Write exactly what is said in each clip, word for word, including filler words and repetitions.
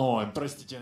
Ой, простите.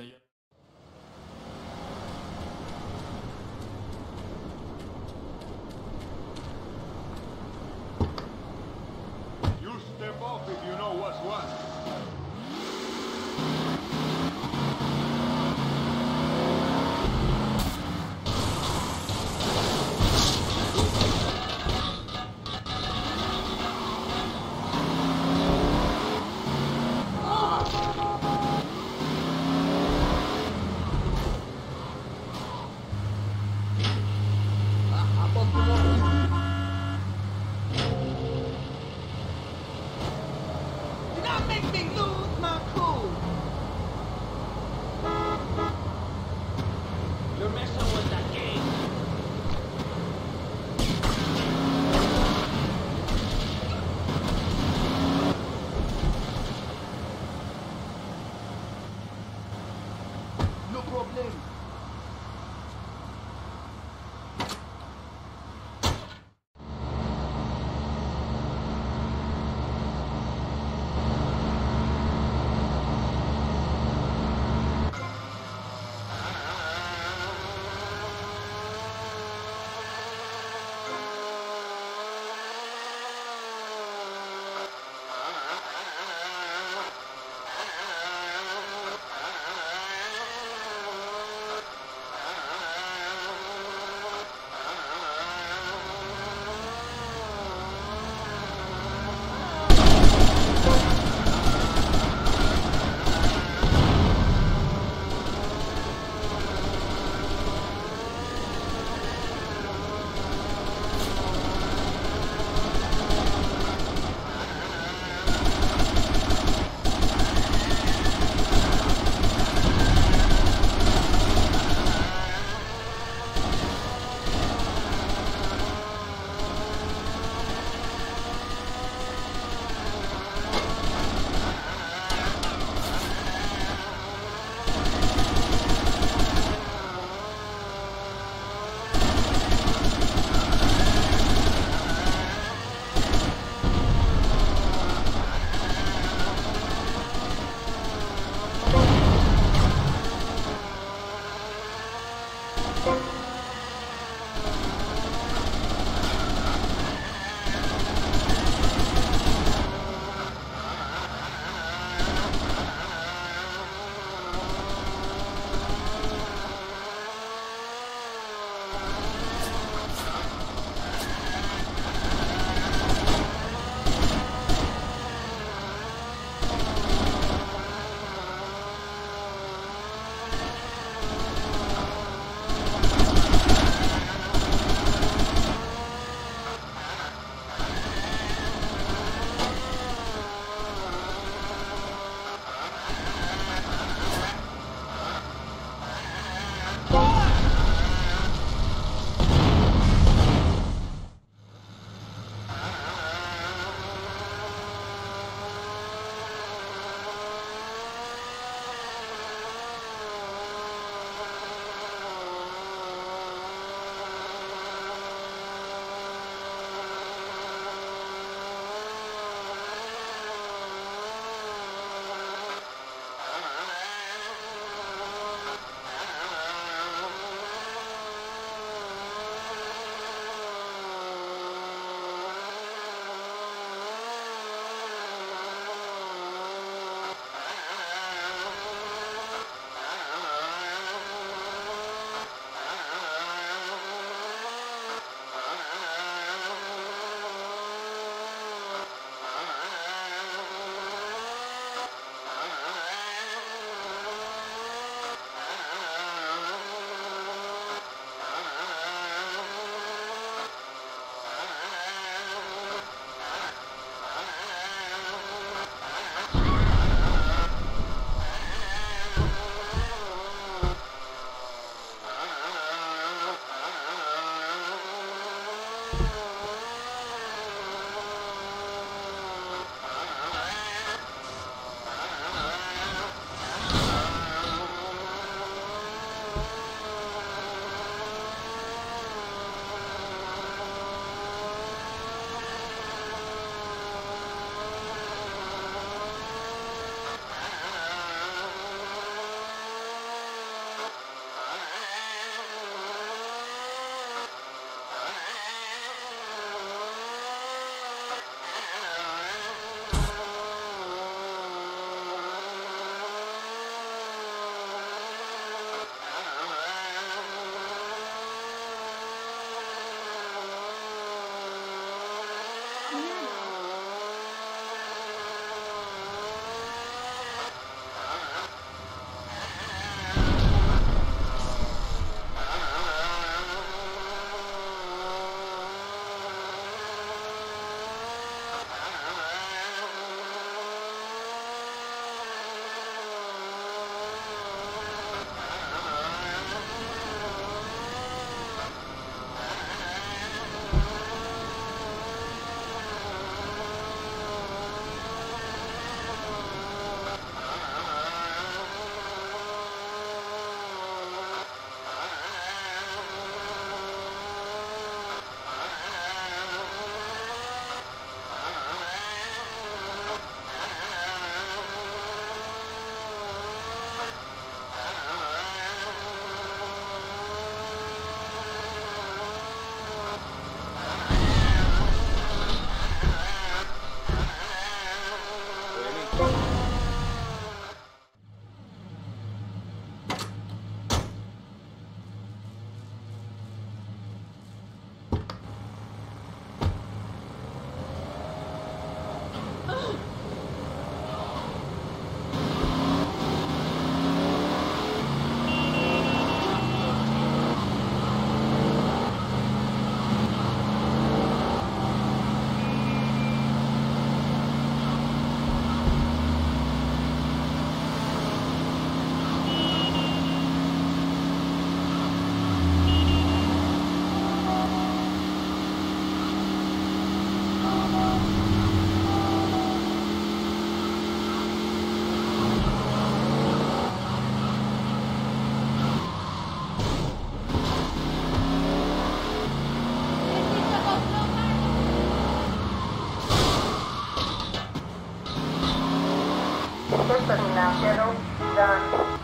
International Dance